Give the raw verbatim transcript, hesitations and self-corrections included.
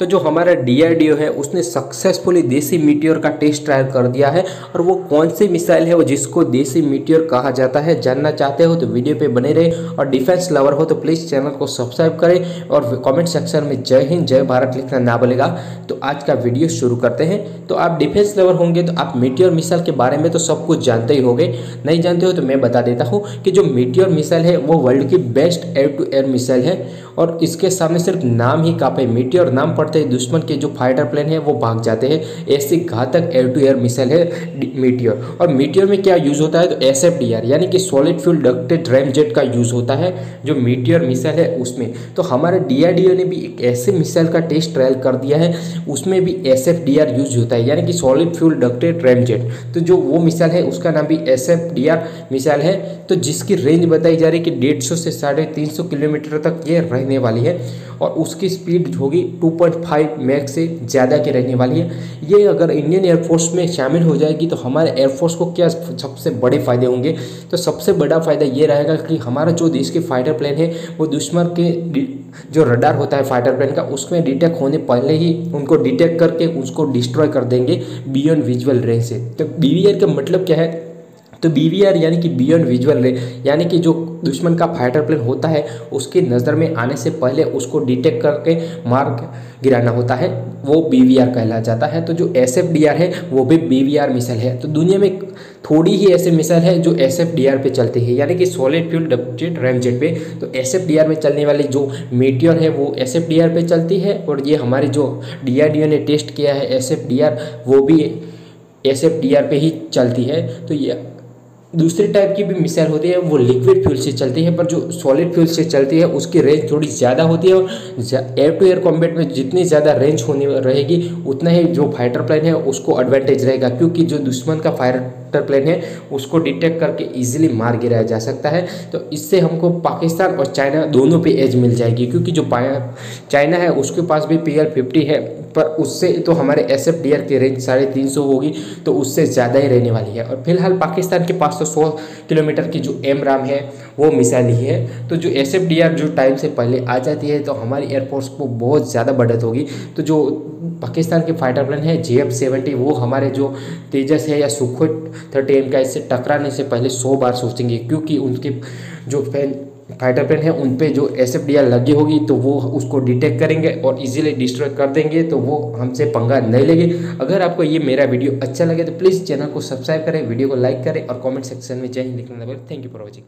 तो जो हमारा डीआरडीओ है उसने सक्सेसफुली देसी मीटियोर का टेस्ट ट्रायल कर दिया है। और वो कौन सी मिसाइल है वो जिसको देसी मीटियोर कहा जाता है, जानना चाहते हो तो वीडियो पे बने रहे, और डिफेंस लवर हो तो प्लीज़ चैनल को सब्सक्राइब करें और कमेंट सेक्शन में जय हिंद जय भारत लिखना ना भूलेगा। तो आज का वीडियो शुरू करते हैं। तो आप डिफेंस लवर होंगे तो आप मीटियोर मिसाइल के बारे में तो सब कुछ जानते ही होंगे, नहीं जानते हो तो मैं बता देता हूँ कि जो मीटियोर मिसाइल है वो वर्ल्ड की best air to air missile है। और इसके सामने सिर्फ नाम ही काफ़ी है, मीटियोर नाम पड़ते ही दुश्मन के जो फाइटर प्लेन है वो भाग जाते हैं। ऐसी घातक एयर टू एयर मिसाइल है मीटियोर। और मीटियोर में क्या यूज़ होता है तो एस एफ डी आर यानी कि solid fuel ducted ram jet का यूज़ होता है जो मीटियोर मिसाइल है उसमें। तो हमारे डीआरडीओ ने भी एक ऐसे मिसाइल का टेस्ट ट्रायल कर दिया है, उसमें भी S F D R use होता है यानी कि solid fuel ducted ram jet. तो जो वो मिसाइल है उसका नाम भी S F D R missile है। तो जिसकी रेंज बताई जा रही है कि डेढ़ सौ से साढ़े तीन सौ किलोमीटर तक ये रहने वाली है और उसकी स्पीड होगी टू पॉइंट फाइव मैक से ज़्यादा की रहने वाली है। ये अगर इंडियन एयरफोर्स में शामिल हो जाएगी तो हमारे एयरफोर्स को क्या सबसे बड़े फ़ायदे होंगे, तो सबसे बड़ा फ़ायदा ये रहेगा कि हमारा जो देश के फाइटर प्लेन है वो दुश्मन के जो रडार होता है फाइटर प्लेन का उसमें डिटेक्ट होने पहले ही उनको डिटेक्ट करके उसको डिस्ट्रॉय कर देंगे बियॉन्ड विजुअल रेंज से। तो बी वी आर का मतलब क्या है तो बी वी आर यानी कि बियॉन्ड विजुअल रेंज यानी कि जो दुश्मन का फाइटर प्लेन होता है उसकी नज़र में आने से पहले उसको डिटेक्ट करके मार गिराना होता है, वो बी वी आर कहला जाता है। तो जो एस एफ डी आर है वो भी बी वी आर मिसाइल है। तो दुनिया में थोड़ी ही ऐसे मिसाइल है जो एस एफ डी आर पे चलती है यानी कि सॉलिड फ्यूल डक्टेड रैमजेट पे। तो एस एफ डी आर में चलने वाली जो मेटियोर है वो एस एफ डी आर पे चलती है और ये हमारे जो डी आर डी ओ ने टेस्ट किया है एस एफ डी आर वो भी एस एफ डी आर पे ही चलती है। तो ये दूसरे टाइप की भी मिसाइल होती है, वो लिक्विड फ्यूल से चलती है पर जो सॉलिड फ्यूल से चलती है उसकी रेंज थोड़ी ज़्यादा होती है। और एयर टू एयर कॉम्बैट में जितनी ज़्यादा रेंज होने रहेगी उतना ही जो फाइटर प्लेन है उसको एडवांटेज रहेगा, क्योंकि जो दुश्मन का फाइटर प्लेन है उसको डिटेक्ट करके ईजिली मार गिराया जा सकता है। तो इससे हमको पाकिस्तान और चाइना दोनों पर एज मिल जाएगी, क्योंकि जो चाइना है उसके पास भी पी एल फिफ्टी है पर उससे तो हमारे एस एफ डी आर की रेंज साढ़े तीन सौ होगी तो उससे ज़्यादा ही रहने वाली है। और फिलहाल पाकिस्तान के पास तो सौ किलोमीटर की जो एम राम है वो मिसाइल ही है। तो जो एस एफ डी आर जो टाइम से पहले आ जाती है तो हमारी एयरफोर्स को बहुत ज़्यादा बढ़त होगी। तो जो पाकिस्तान के फाइटर प्लेन है जे एफ सेवेंटी वो हमारे जो तेजस है या सुखोई थर्टी एम का इससे टकराने से पहले सौ बार सोचेंगे, क्योंकि उनके जो फैन फाइटर प्लेन है उन पे जो एस एफ डी आर लगी होगी तो वो उसको डिटेक्ट करेंगे और इजीली डिस्ट्रॉय कर देंगे। तो वो हमसे पंगा नहीं लेंगे। अगर आपको ये मेरा वीडियो अच्छा लगे तो प्लीज़ चैनल को सब्सक्राइब करें, वीडियो को लाइक करें और कमेंट सेक्शन में जय हिंद लिखना ना भूलें। Thank you for watching.